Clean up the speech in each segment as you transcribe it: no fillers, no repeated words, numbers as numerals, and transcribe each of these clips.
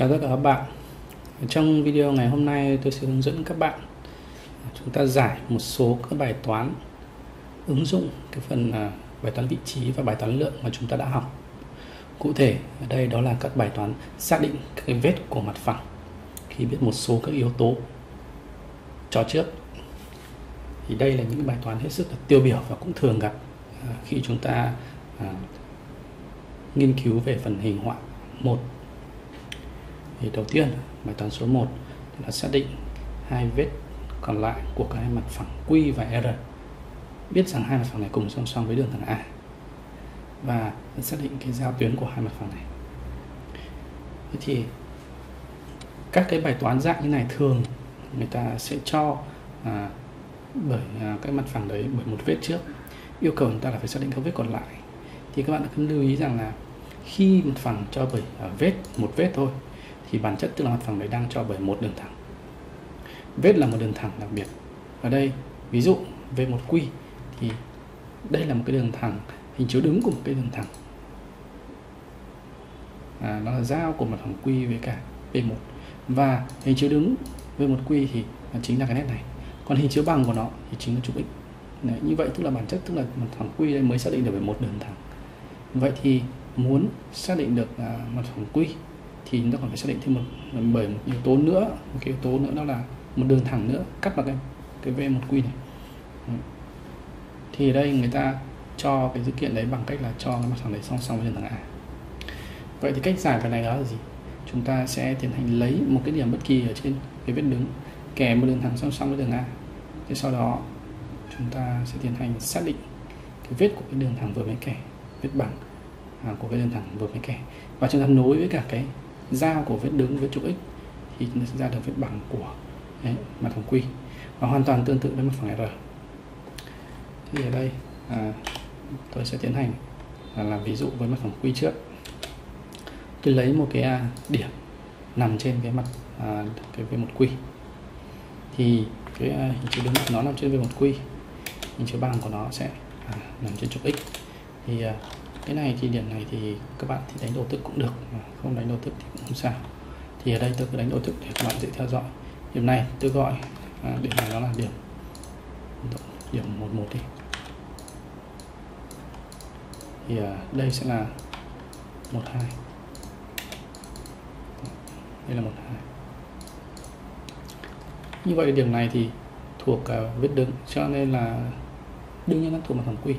Chào tất cả các bạn. Trong video ngày hôm nay tôi sẽ hướng dẫn các bạn chúng ta giải một số các bài toán ứng dụng cái phần bài toán vị trí và bài toán lượng mà chúng ta đã học. Cụ thể ở đây đó là các bài toán xác định các cái vết của mặt phẳng khi biết một số các yếu tố cho trước. Thì đây là những bài toán hết sức là tiêu biểu và cũng thường gặp khi chúng ta nghiên cứu về phần hình họa 1. Thì đầu tiên bài toán số 1 là xác định hai vết còn lại của các mặt phẳng Q và R. Biết rằng hai mặt phẳng này cùng song song với đường thẳng A và xác định cái giao tuyến của hai mặt phẳng này. Thế thì các cái bài toán dạng như này thường người ta sẽ cho cái mặt phẳng đấy bởi một vết trước, yêu cầu người ta là phải xác định các vết còn lại. Thì các bạn cần lưu ý rằng là khi mặt phẳng cho bởi một vết thôi thì bản chất tức là mặt phẳng đấy đang cho bởi một đường thẳng. Vết là một đường thẳng đặc biệt. Ở đây ví dụ về một Q thì đây là một cái đường thẳng, hình chiếu đứng của một cái đường thẳng. Nó là giao của mặt phẳng Q với cả V1, và hình chiếu đứng với một Q thì chính là cái nét này. Còn hình chiếu bằng của nó thì chính là trục x. Đấy, như vậy tức là bản chất tức là mặt phẳng Q đây mới xác định được về một đường thẳng. Vậy thì muốn xác định được mặt phẳng Q thì chúng ta còn phải xác định thêm một yếu tố nữa, đó là một đường thẳng nữa cắt vào cái V1Q này. Thì ở đây người ta cho cái dữ kiện đấy bằng cách là cho mặt phẳng đấy song song với đường thẳng A. Vậy thì cách giải bài này đó là gì? Chúng ta sẽ tiến hành lấy một cái điểm bất kỳ ở trên cái vết đứng kèm một đường thẳng song song với đường A. Thế sau đó chúng ta sẽ tiến hành xác định cái vết của cái đường thẳng vừa mới kẻ, vết bằng của cái đường thẳng vừa mới kẻ, và chúng ta nối với cả cái giao của vết đứng với trục x thì chúng ta sẽ ra được vết bằng của mặt phẳng Q, và hoàn toàn tương tự với mặt phẳng R. Thì ở đây tôi sẽ tiến hành làm ví dụ với mặt phẳng Q trước. Tôi lấy một cái điểm nằm trên cái mặt cái V1Q, thì cái hình chiếu đứng của nó nằm trên V1Q, hình chiếu bằng của nó sẽ nằm trên trục x. Thì cái này thì điểm này thì các bạn thì đánh đồ thức cũng được, mà không đánh đồ thức thì cũng không sao. Thì ở đây tôi cứ đánh đồ thức để các bạn dễ theo dõi. Điểm này tôi gọi điểm này nó là điểm 11 đi. Thì đây sẽ là 12. Đây là 12. Như vậy điểm này thì thuộc vết đứng, cho nên là đương nhiên nó thuộc mặt phẳng Q.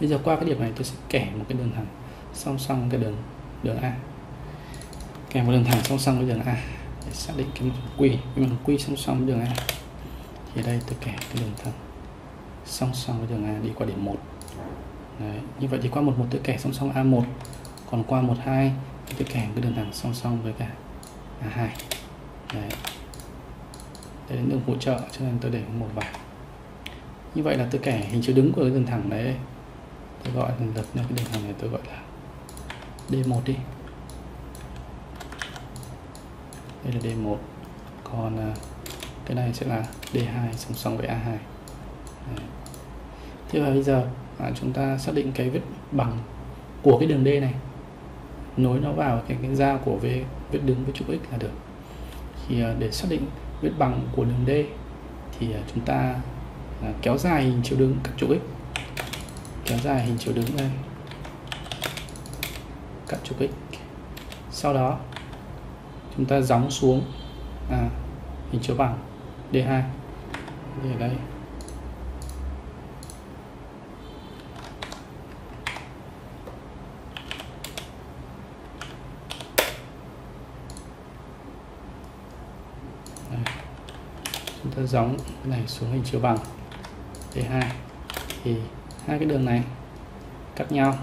Bây giờ qua cái điểm này tôi sẽ kẻ một cái đường thẳng song song với cái đường A, kẻ một đường thẳng song song với đường A để xác định cái mặt phẳng Q, cái mặt phẳng Q song song với đường A. Thì ở đây tôi kẻ cái đường thẳng song song với đường A đi qua điểm 1. Đấy, như vậy thì qua 11 tôi kẻ song song A1, còn qua 12 tôi kẻ cái đường thẳng song song với cả A2. Đấy, đây là đường hỗ trợ cho nên tôi để một vào. Như vậy là tôi kẻ hình chữ đứng của cái đường thẳng đấy, tôi gọi lần lượt cái đường thẳng này tôi gọi là D1 đi. Đây là D1, còn cái này sẽ là D2 song song với A2. Đấy. Thế và bây giờ chúng ta xác định cái vết bằng của cái đường D này, nối nó vào cái giao của vết đứng với trục x là được. Thì để xác định vết bằng của đường D thì chúng ta kéo dài hình chiếu đứng cắt trục x, kéo dài hình chiếu đứng lên cắt trục x, sau đó chúng ta gióng xuống hình chiếu bằng D2 thì ở đây chúng ta gióng cái này xuống hình chiếu bằng D2. Thì hai cái đường này cắt nhau,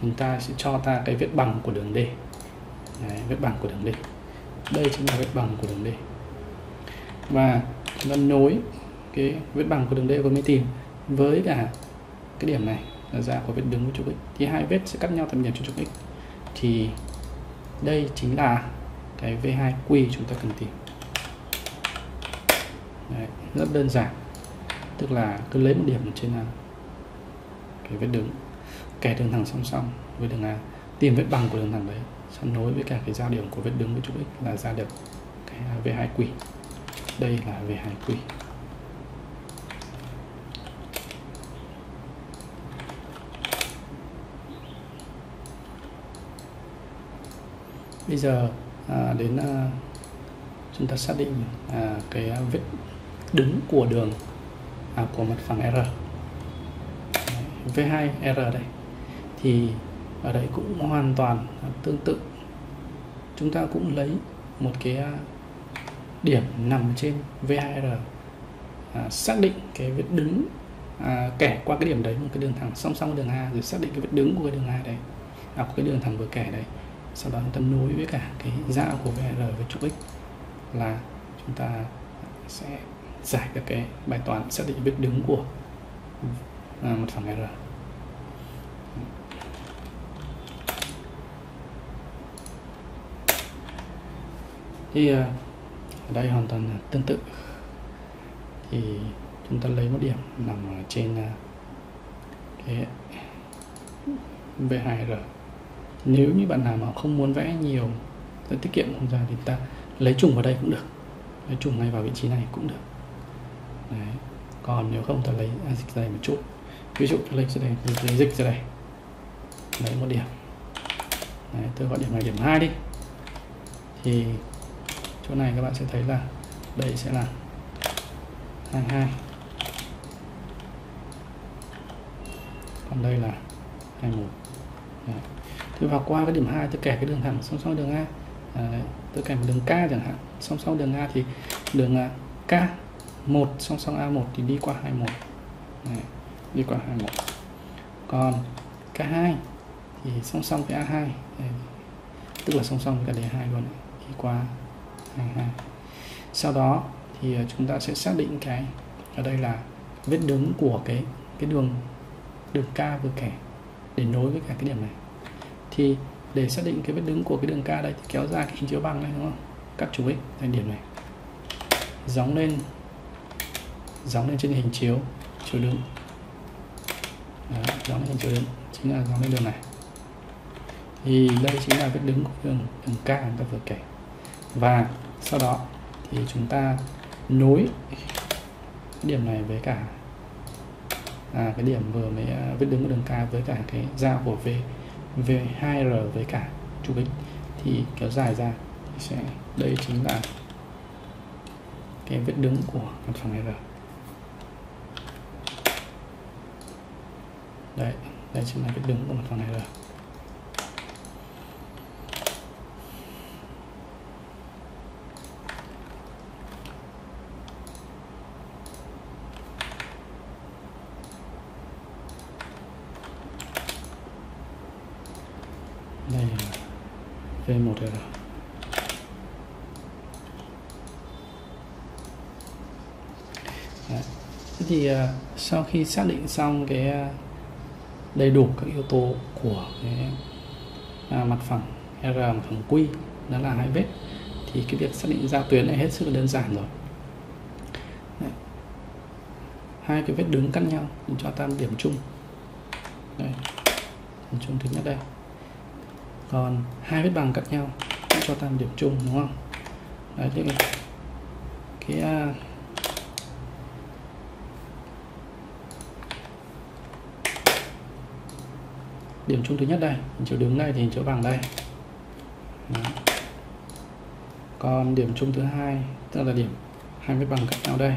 chúng ta sẽ cho ta cái vết bằng của đường D. Đấy, vết bằng của đường D đây chính là vết bằng của đường D, và chúng ta nối cái vết bằng của đường D vừa mới tìm với cả cái điểm này là ra của vết đứng của trục x, thì hai vết sẽ cắt nhau thành điểm trục x. Thì đây chính là cái V2Q chúng ta cần tìm. Đấy, rất đơn giản, tức là cứ lấy một điểm trên A, cái vết đứng kẻ đường thẳng song song với đường A, tìm vết bằng của đường thẳng đấy, xong nối với cả cái giao điểm của vết đứng với trục x là ra được cái V2Q. Đây là V2Q. Bây giờ chúng ta xác định cái vết đứng của đường của mặt phẳng R. V2R đây thì ở đây cũng hoàn toàn tương tự, chúng ta cũng lấy một cái điểm nằm trên V2R, xác định cái vết đứng kẻ qua cái điểm đấy một cái đường thẳng song song với đường A, rồi xác định cái vết đứng của cái đường A đấy, của cái đường thẳng vừa kẻ đấy, sau đó chúng ta nối với cả cái giao của VR với trục x là chúng ta sẽ giải được cái bài toán xác định vết đứng của mặt phẳng R. Thì ở đây hoàn toàn tương tự, thì chúng ta lấy một điểm nằm trên cái V2R. Nếu như bạn nào mà không muốn vẽ nhiều để tiết kiệm không gian thì ta lấy trùng vào đây cũng được, lấy trùng ngay vào vị trí này cũng được. Đấy. Còn nếu không ta lấy dịch ra đây một chút, ví dụ ta lấy dịch ra đây, lấy một điểm. Đấy, tôi gọi điểm này điểm 2 đi, thì chỗ này các bạn sẽ thấy là đây sẽ là 22, còn đây là 21. Đấy. Tôi vào qua cái điểm 2, tôi kẻ cái đường thẳng song song đường A, tôi kẻ một đường K chẳng hạn song song đường A, thì đường K1 song song A1 thì đi qua 21. Đấy, đi qua 21. Còn K2 thì song song với A2. Đấy, tức là song song với cả đề 2 luôn, đi qua 22. Sau đó thì chúng ta sẽ xác định cái ở đây là vết đứng của cái đường K vừa kẻ để nối với cả cái điểm này. Thì để xác định cái vết đứng của cái đường K đây thì kéo ra cái hình chiếu bằng này, đúng không? Cắt trục x thành điểm này, gióng lên trên hình chiếu đứng. Đó, gióng lên hình chiếu đứng chính là gióng lên đường này. Thì đây chính là vết đứng của đường K chúng ta vừa kể. Và sau đó thì chúng ta nối điểm này với cả cái điểm vừa mới vết đứng của đường K với cả cái giao của V2R với cả trục x, thì kéo dài ra thì sẽ đây chính là cái vết đứng của mặt phẳng R. Đấy, đây chính là vết đứng của mặt phẳng R. Đây V1 rồi. Đấy. Thế thì sau khi xác định xong cái đầy đủ các yếu tố của cái mặt phẳng R, mặt phẳng Q, đó là hai vết, thì cái việc xác định giao tuyến này hết sức là đơn giản rồi. Đấy. Hai cái vết đứng cắt nhau để cho ta điểm chung. Đây. Điểm chung thứ nhất đây. Còn hai vết bằng cắt nhau cũng cho ta điểm chung, đúng không? Đấy, điểm chung thứ nhất đây, hình chiếu đứng đây thì hình chiếu bằng đây. Đấy. Còn điểm chung thứ hai tức là điểm hai vết bằng cắt nhau đây,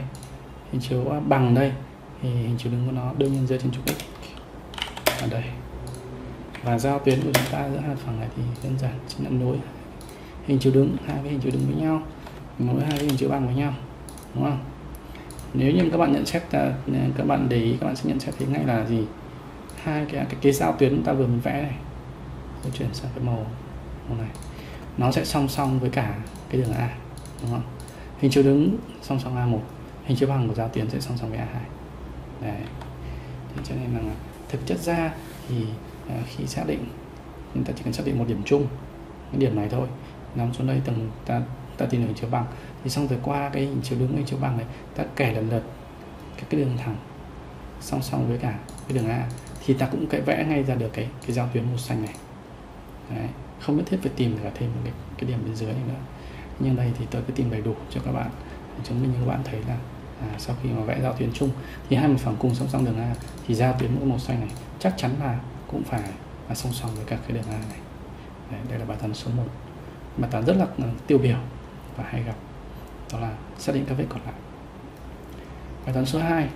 hình chiếu bằng đây, thì hình chiếu đứng của nó đương nhiên rơi trên trục x ở đây. Và giao tuyến của chúng ta giữa hai phẳng này thì đơn giản, chính là nối hình chiếu đứng, hai cái hình chiếu đứng với nhau, nối hai cái hình chiếu bằng với nhau, đúng không? Nếu như các bạn nhận xét, các bạn để ý, các bạn sẽ nhận xét thấy ngay là gì, hai cái giao tuyến chúng ta vừa mới vẽ này, tôi chuyển sang cái màu này, nó sẽ song song với cả cái đường A, đúng không? Hình chiếu đứng song song A1, hình chiếu bằng của giao tuyến sẽ song song với A2. Đấy, thế cho nên là thực chất ra thì khi xác định, chúng ta chỉ cần xác định một điểm chung, cái điểm này thôi, nằm xuống đây từng ta tìm được hình chiếu bằng, thì xong rồi qua cái hình chiếu đứng, hình chiếu bằng này ta kẻ lần lượt các cái đường thẳng song song với cả cái đường A, thì ta cũng vẽ ngay ra được cái giao tuyến màu xanh này. Đấy, không nhất thiết phải tìm cả thêm một cái điểm bên dưới này nữa. Nhưng đây thì tôi cứ tìm đầy đủ cho các bạn, chứng minh cho các bạn thấy là sau khi mà vẽ giao tuyến chung thì hai mặt phẳng cùng song song đường A thì giao tuyến mỗi màu xanh này chắc chắn là cũng phải là song song với các cái đường A này. Đấy, đây là bài toán số 1, bài toán rất là tiêu biểu và hay gặp, đó là xác định các vết còn lại. Bài toán số 2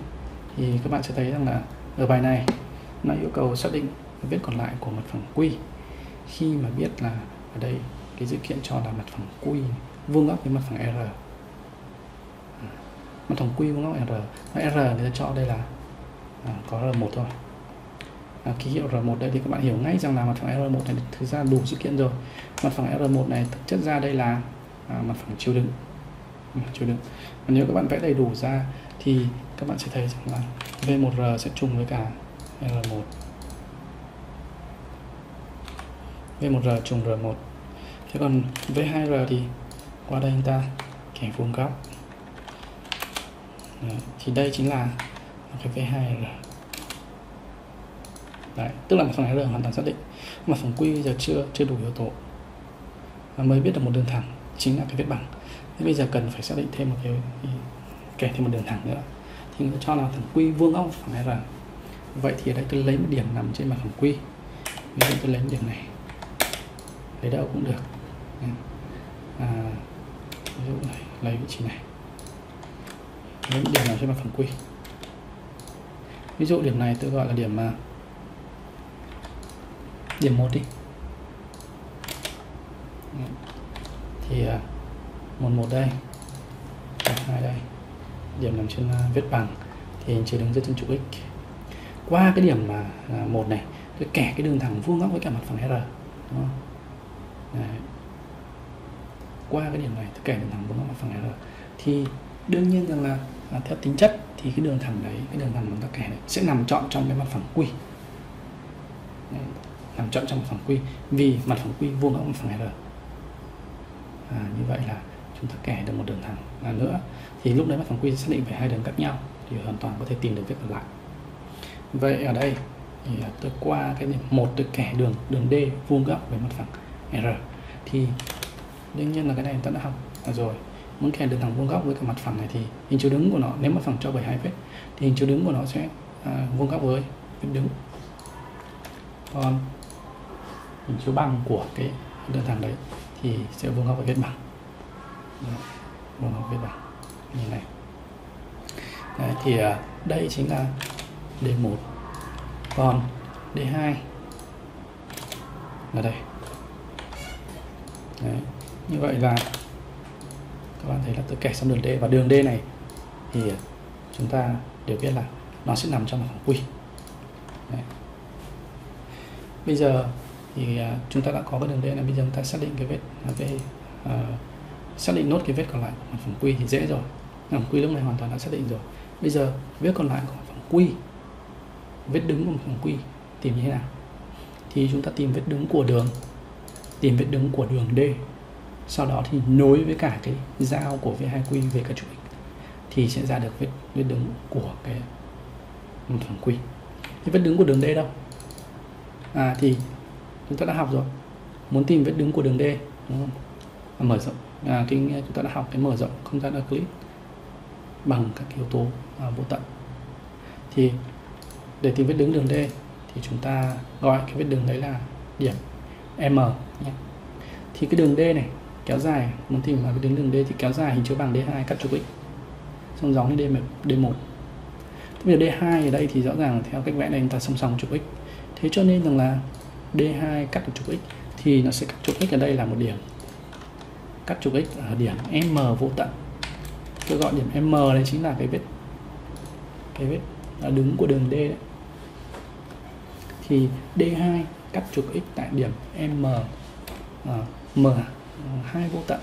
thì các bạn sẽ thấy rằng là ở bài này nó yêu cầu xác định vết còn lại của mặt phẳng Q. Khi mà biết là ở đây cái dữ kiện cho là mặt phẳng Q vuông góc với mặt phẳng R, mặt phẳng Q vuông góc R, mà R người ta cho đây là có R1 thôi. Ký hiệu R1 đây thì các bạn hiểu ngay rằng là mặt phẳng R1 này thực ra đủ dữ kiện rồi. Mặt phẳng R1 này thực chất ra đây là mặt phẳng chiếu đứng. Và nếu các bạn vẽ đầy đủ ra thì các bạn sẽ thấy rằng là V1R sẽ trùng với cả R1, V1R trùng R1. Thế còn V2R thì qua đây chúng ta kẻ vuông góc. Đấy, thì đây chính là cái V2R. Đấy, tức là mặt phẳng R hoàn toàn xác định. Mặt phẳng Q bây giờ chưa đủ yếu tố và mới biết được một đường thẳng chính là cái vết bằng. Thế bây giờ cần phải xác định thêm một cái kẻ thêm một đường thẳng nữa thì người ta cho là thẳng Q vuông góc phẳng R. Vậy thì ở đây tôi lấy một điểm nằm trên mặt phẳng Q, ví dụ tôi lấy điểm này, lấy đâu cũng được, ví dụ này, lấy vị trí này, lấy một điểm nào trên mặt phẳng Q. Ví dụ điểm này tôi gọi là điểm 1 đi, thì 1,1 đây, 2 đây, điểm nằm trên vết bằng thì hình chữ đứng dưới chân trụ x. Qua cái điểm mà 1 này tôi kẻ cái đường thẳng vuông góc với cả mặt phẳng R, đúng không? Đấy. Qua cái điểm này tôi kẻ đường thẳng vuông góc mặt phẳng R thì đương nhiên rằng là theo tính chất thì cái đường thẳng đấy, cái đường thẳng mà ta kẻ này, sẽ nằm trọn trong cái mặt phẳng Q. Đấy, nằm trọn trong mặt phẳng Q vì mặt phẳng Q vuông góc mặt phẳng R. Như vậy là chúng ta kẻ được một đường thẳng nữa thì lúc đấy mặt phẳng Q xác định về hai đường cắt nhau thì hoàn toàn có thể tìm được vết còn lại. Vậy ở đây thì tôi qua cái điểm 1 tôi kẻ đường D vuông góc với mặt phẳng R thì đương nhiên là cái này ta đã học rồi. Muốn kẻ đường thẳng vuông góc với cả mặt phẳng này thì hình chiếu đứng của nó, nếu mặt phẳng cho 72 vết thì hình chiếu đứng của nó sẽ vuông góc với vết đứng, còn hình chiếu bằng của cái đường thẳng đấy thì sẽ vuông góc với vết bằng. Đấy, vuông góc với vết bằng như này. Đấy, thì đây chính là D1. Còn D2 là đây. Đấy, như vậy là các bạn thấy là tôi kẻ xong đường D, và đường D này thì chúng ta đều biết là nó sẽ nằm trong mặt phẳng Q. Đấy. Bây giờ thì chúng ta đã có cái đường D này, bây giờ chúng ta xác định cái vết xác định nốt cái vết còn lại của mặt phẳng Q thì dễ rồi. Mặt phẳng Q lúc này hoàn toàn đã xác định rồi. Bây giờ vết còn lại của mặt phẳng Q, vết đứng của mặt phẳng Q tìm như thế nào? Thì chúng ta tìm vết đứng của đường D, sau đó thì nối với cả cái giao của V2Q về các trụ x thì sẽ ra được vết đứng của cái mặt phẳng Q. Thì vết đứng của đường D đâu? Thì chúng ta đã học rồi. Muốn tìm vết đứng của đường D, đúng không? Mở rộng chúng ta đã học cái mở rộng không gian Euclid bằng các yếu tố vô tận. Thì để tìm vết đứng đường D thì chúng ta gọi cái vết đứng đấy là điểm M nhé. Thì cái đường D này kéo dài, muốn tìm vết đứng đường D thì kéo dài hình chiếu bằng D2 cắt trụ x, xong dòng đến D1. Bây giờ D2 ở đây thì rõ ràng theo cách vẽ này chúng ta song song trụ x, thế cho nên rằng là D2 cắt được trụ x thì nó sẽ cắt trụ x ở đây là một điểm, cắt trụ x ở điểm M vô tận. Tôi gọi điểm M đấy chính là cái vết đứng của đường D đấy. Thì D2 cắt trục x tại điểm M2 vô tận.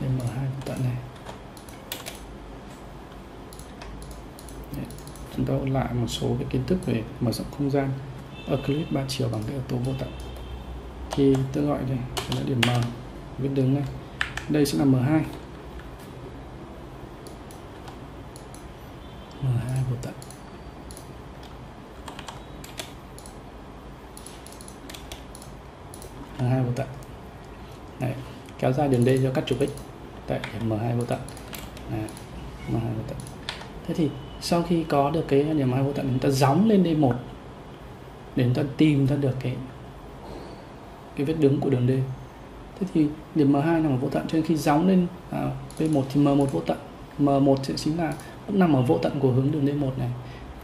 M2 vô tận này. Đấy, chúng ta ôn lại một số cái kiến thức về mở rộng không gian Euclid 3 chiều bằng cái yếu tố vô tận. Thì tôi gọi đây là điểm M, vết đứng này. Đây sẽ là M2. M2 vô tận. là hai vô tận. Đấy, kéo dài đường D cho các trục x tại điểm M2 vô tận. Đấy, M2 vô tận. Thế thì sau khi có được cái điểm M2 vô tận, chúng ta gióng lên D1 để chúng ta tìm ra được cái vết đứng của đường D. Thế thì điểm M2 nằm ở vô tận, cho nên khi gióng lên V1 thì M1 vô tận. M1 sẽ chính là cũng nằm ở vô tận của hướng đường D1 này,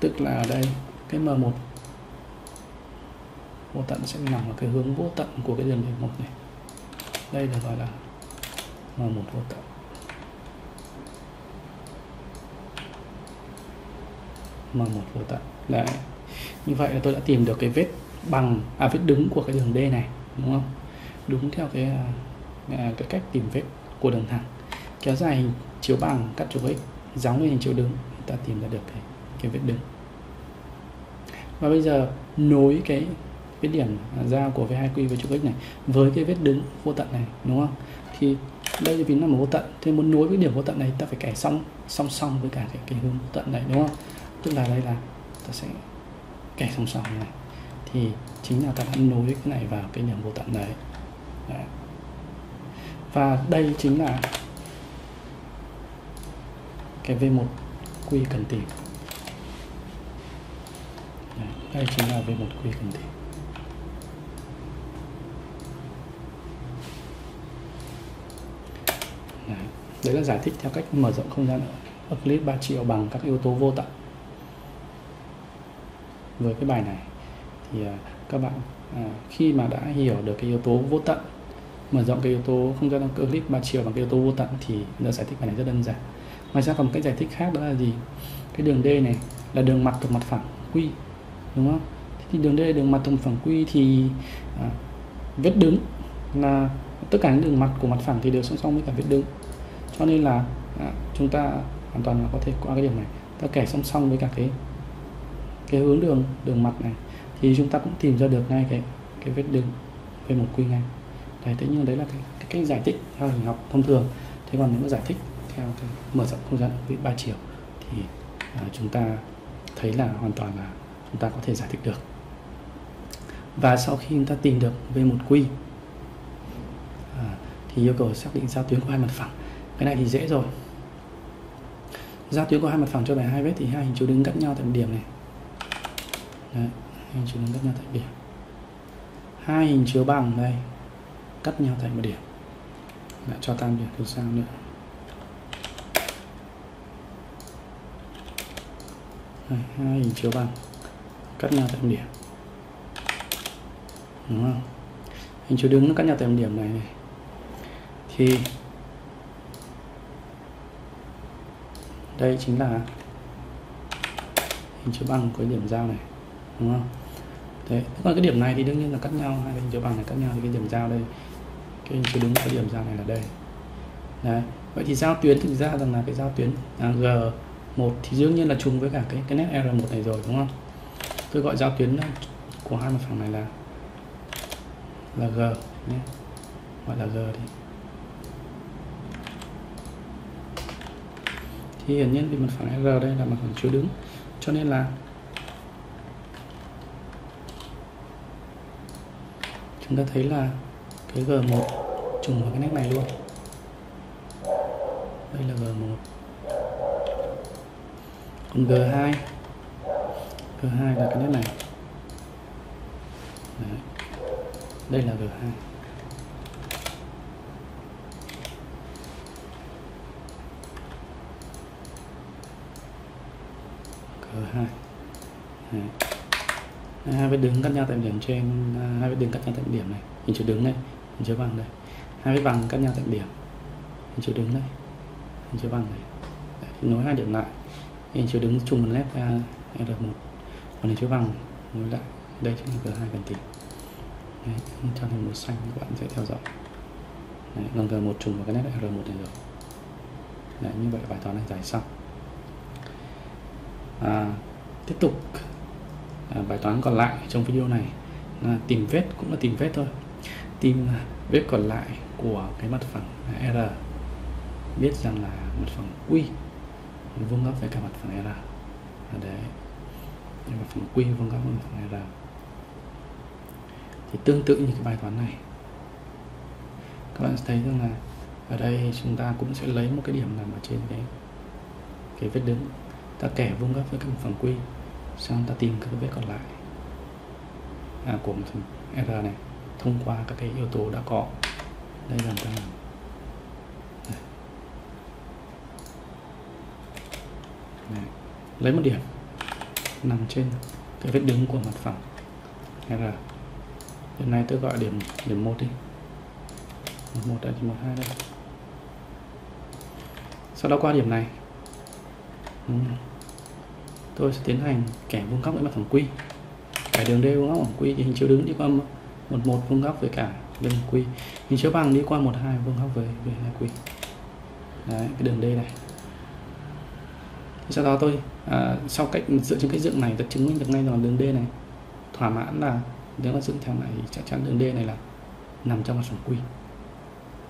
tức là ở đây cái M1 vô tận sẽ nằm ở cái hướng vô tận của cái đường D1 này. Đây được gọi là M1 vô tận. M1 vô tận. Đấy. Như vậy là tôi đã tìm được cái vết bằng vết đứng của cái đường D này, đúng không? Đúng theo cái cách tìm vết của đường thẳng. Kéo dài hình chiếu bằng các trục x, gióng lên hình chiếu đứng, ta tìm ra được cái vết đứng. Và bây giờ nối cái vết điểm giao của V2Q với trục x này với cái vết đứng vô tận này, đúng không? Thì đây vì nó là một vô tận, thế muốn nối với điểm vô tận này ta phải kẻ song song với cả cái hướng vô tận này, đúng không? Tức là đây là ta sẽ kẻ song song này, thì chính là ta đã nối cái này vào cái điểm vô tận đấy. Đấy. Và đây chính là cái V1Q cần tìm. Đấy. Đây chính là V1Q cần tìm. Đấy. Đấy là giải thích theo cách mở rộng không gian ở Euclid 3 triệu bằng các yếu tố vô tận. Với cái bài này thì các bạn khi mà đã hiểu được cái yếu tố vô tận, mở rộng cái yếu tố không gian Euclid 3 chiều bằng cái yếu tố vô tận, thì nó giải thích bài này rất đơn giản. Ngoài ra còn một cái giải thích khác, đó là gì? Cái đường D này là đường mặt thuộc mặt phẳng Q, đúng không? Thế thì đường D là đường mặt thuộc mặt phẳng Q, thì vết đứng là tất cả những đường mặt của mặt phẳng thì đều song song với cả vết đứng, cho nên là chúng ta hoàn toàn là có thể qua cái điểm này ta kẻ song song với cả cái hướng đường mặt này, thì chúng ta cũng tìm ra được ngay cái vết đứng V1Q ngay. Đấy, thế nhưng đấy là cái cách giải thích theo hình học thông thường. Thế còn nếu giải thích theo cái mở rộng không gian với 3 chiều thì chúng ta thấy là hoàn toàn là chúng ta có thể giải thích được. Và sau khi chúng ta tìm được V1Q thì yêu cầu xác định giao tuyến của hai mặt phẳng. Cái này thì dễ rồi. Giao tuyến của hai mặt phẳng cho bài hai vết thì hai hình chiếu đứng cắt nhau tại một điểm này. Đấy, hình chiếu đứng cắt nhau tại điểm. Hai hình chiếu bằng đây cắt nhau thành một điểm. Lại cho tam điểm từ sao nữa. Đây, hai hình chiếu bằng cắt nhau thành một điểm. Đúng không? Hình chiếu đứng nó cắt nhau thành một điểm này. Thì đây chính là hình chiếu bằng của điểm giao này, đúng không? Thế còn cái điểm này thì đương nhiên là cắt nhau, hai hình chiếu bằng này cắt nhau, thì cái điểm giao đây, cái hình chiếu đúng cái điểm giao này là đây. Đấy. Vậy thì giao tuyến thực ra rằng là cái giao tuyến G1 thì đương nhiên là trùng với cả cái nét R1 này rồi, đúng không? Tôi gọi giao tuyến của hai mặt phẳng này là G nhé. Gọi là G đi. Thì hiển nhiên vì mặt phẳng R đây là mặt phẳng chiếu đứng, cho nên là chúng ta thấy là cái G1 trùng vào cái nét này luôn. Đây là G1. Còn G2 là cái nét này. Đấy. Đây là G2. Đấy. Hai vết đứng cắt nhau tại điểm trên, hai vết đứng cắt nhau tại điểm này, hình chiếu đứng đây, hình chiếu bằng đây, hai vết bằng cắt nhau tại điểm, hình chiếu đứng đây, hình chiếu bằng này. Đấy, nối hai điểm lại, hình chiếu đứng trùng một nét R1, còn hình chiếu bằng nối lại, đây chính là G2 cần tìm. Đấy, cho thành màu xanh các bạn sẽ theo dõi. Đấy, lần G1 trùng vào cái nét R1 này rồi. Đấy, như vậy bài toán này giải xong. Tiếp tục bài toán còn lại trong video này là tìm vết, cũng là tìm vết thôi, tìm vết còn lại của cái mặt phẳng R. Biết rằng là mặt phẳng Q vuông góc với cả mặt phẳng R. Đấy, mặt phẳng Q vuông góc với mặt phẳng R. Thì tương tự như cái bài toán này, các bạn sẽ thấy rằng là ở đây chúng ta cũng sẽ lấy một cái điểm nằm ở trên cái vết đứng, ta kẻ vuông góc với các phần quy, xong ta tìm các cái vết còn lại của một phần R này thông qua các cái yếu tố đã có. Đây là ta làm này, lấy một điểm nằm trên cái vết đứng của mặt phẳng R. Hiện nay tôi gọi điểm 1 đi, 1 đây thì 12 đây. Sau đó qua điểm này tôi sẽ tiến hành kẻ vuông góc với mặt phẳng Q. Kẻ đường D vuông góc phẳng Q thì hình chiếu đứng đi qua 11 vuông góc với cả bên Q, hình chiếu bằng đi qua 12 vuông góc với 2 Q. Đấy, cái đường D này. Sau đó tôi sau cách dựa trên cái dựng này tôi chứng minh được ngay rằng đường D này thỏa mãn, là nếu mà dựng theo này thì chắc chắn đường D này là nằm trong mặt phẳng Q,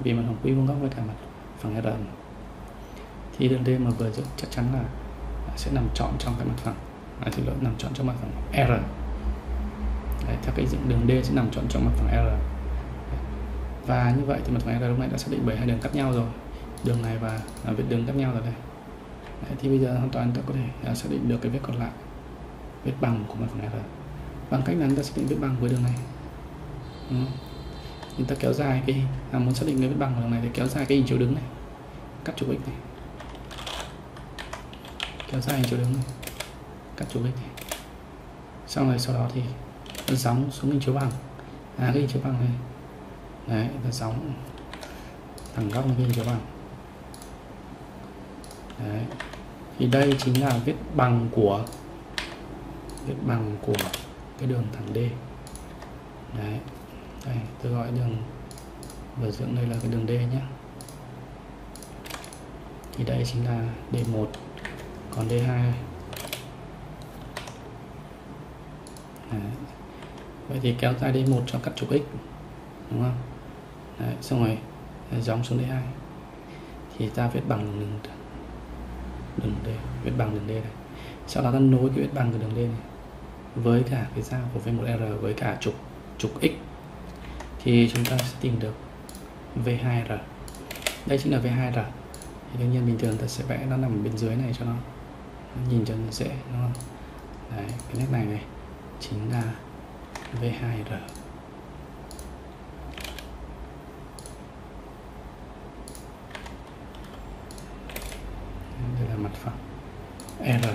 vì mặt phẳng Q vuông góc với cả mặt phẳng R thì đường D mà vừa dựng chắc chắn là sẽ nằm trọn trong cái mặt phẳng, thì nó nằm trọn trong mặt phẳng R. Đấy, theo cái dựng đường D sẽ nằm trọn trong mặt phẳng R. Đấy, và như vậy thì mặt phẳng R lúc này đã xác định bởi hai đường cắt nhau rồi, đường này và vết đường cắt nhau rồi đây. Đấy, thì bây giờ hoàn toàn ta có thể xác định được cái vết còn lại, vết bằng của mặt phẳng R, bằng cách là chúng ta xác định vết bằng với đường này. Chúng ta kéo dài cái muốn xác định cái vết bằng của đường này thì kéo dài cái hình chiếu đứng này, cắt trục x này, kéo dài hình chiếu đứng này, cắt trục x này, xong rồi sau đó thì ta gióng xuống hình chiếu bằng, cái hình chiếu bằng này, đấy ta gióng thẳng góc với hình chiếu bằng. Đấy, thì đây chính là vết bằng của cái đường thẳng D. Đấy, đây tôi gọi đường vừa dựng đây là cái đường D nhé. Thì đây chính là D1, còn D2. Đấy. Vậy thì kéo dài D1 cho cắt trục x, đúng không? Đấy, xong rồi gióng xuống D2 thì ta viết bằng đường D, vết bằng đường D này. Sau đó ta nối cái vết bằng của đường D này với cả cái giao của V1R với cả trục x thì chúng ta sẽ tìm được V2R. Đây chính là V2R. Thì đương nhiên bình thường ta sẽ vẽ nó nằm bên dưới này cho nó nhìn cho nó dễ, đúng không? Đấy, cái nét này này chính là V2R. Đây là mặt phẳng R.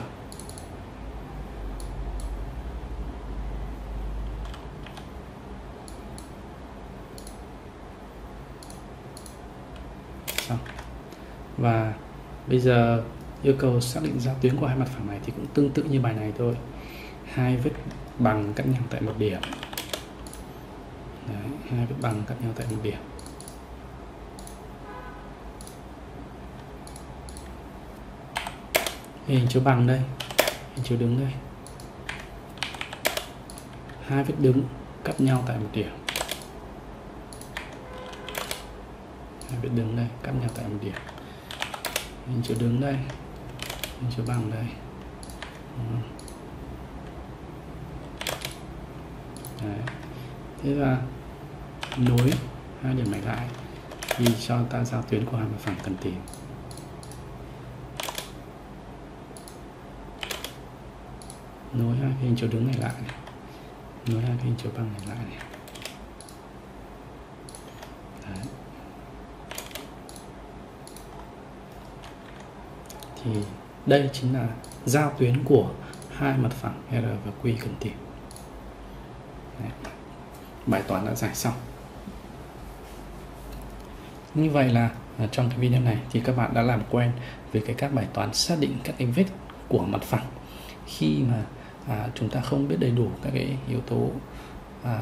Xong. Và bây giờ yêu cầu xác định giao tuyến của hai mặt phẳng này thì cũng tương tự như bài này thôi. Hai vết bằng cắt nhau tại một điểm. Đấy, hai vết bằng cắt nhau tại một điểm. Hình chiếu bằng đây, hình chiếu đứng đây, hai vết đứng cắt nhau tại một điểm, hai vết đứng đây cắt nhau tại một điểm, hình chiếu đứng đây, hình chiếu bằng đây. Đấy. Thế là nối hai điểm này lại thì cho ta giao tuyến của hai mặt phẳng cần tìm. Nối hai cái hình chiếu đứng này lại này, nối hai cái hình chiếu bằng này lại này. Đấy. Thì đây chính là giao tuyến của hai mặt phẳng R và Q cần tìm. Đấy. Bài toán đã giải xong. Như vậy là trong cái video này thì các bạn đã làm quen với các bài toán xác định các cái vết của mặt phẳng khi mà chúng ta không biết đầy đủ các cái yếu tố,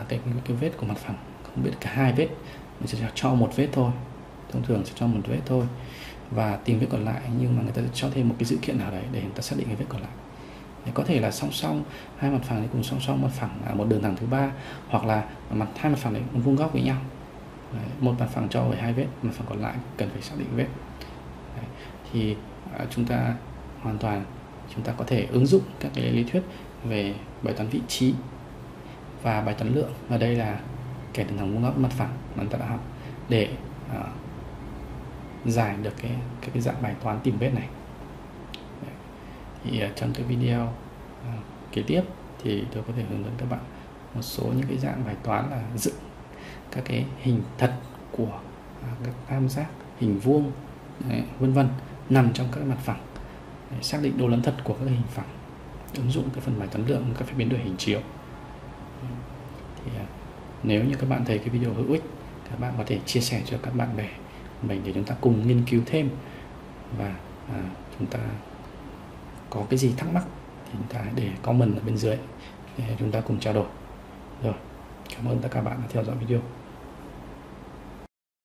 cái vết của mặt phẳng, không biết cả hai vết, mình sẽ cho một vết thôi, thông thường sẽ cho một vết thôi và tìm vết còn lại, nhưng mà người ta cho thêm một cái dữ kiện nào đấy để người ta xác định cái vết còn lại. Để có thể là song song hai mặt phẳng thì cùng song song, mặt phẳng một đường thẳng thứ ba, hoặc là hai mặt phẳng đấy vuông góc với nhau. Đấy, một mặt phẳng cho với hai vết, mặt phẳng còn lại cần phải xác định vết. Đấy, thì chúng ta hoàn toàn có thể ứng dụng các cái lý thuyết về bài toán vị trí và bài toán lượng, và đây là kẻ đường thẳng vuông góc mặt phẳng mà ta đã học, để giải được cái dạng bài toán tìm vết này. Thì trong cái video kế tiếp thì tôi có thể hướng dẫn các bạn một số những cái dạng bài toán là dựng các cái hình thật của các tam giác, hình vuông, vân vân nằm trong các mặt phẳng, xác định độ lẫn thật của các hình phẳng, ứng dụng cái phần bài toán lượng, các phép biến đổi hình chiếu. Thì nếu như các bạn thấy cái video hữu ích, các bạn có thể chia sẻ cho các bạn bè mình để chúng ta cùng nghiên cứu thêm, và chúng ta có cái gì thắc mắc thì chúng ta hãy để comment ở bên dưới để chúng ta cùng trao đổi. Rồi, cảm ơn tất cả các bạn đã theo dõi video.